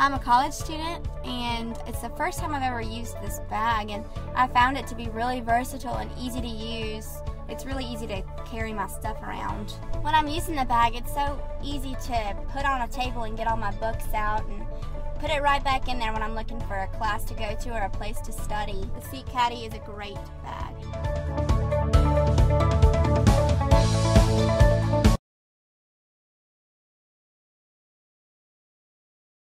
I'm a college student, and it's the first time I've ever used this bag, and I found it to be really versatile and easy to use. It's really easy to carry my stuff around. When I'm using the bag, it's so easy to put on a table and get all my books out and put it right back in there when I'm looking for a class to go to or a place to study. The Seat Caddy is a great bag.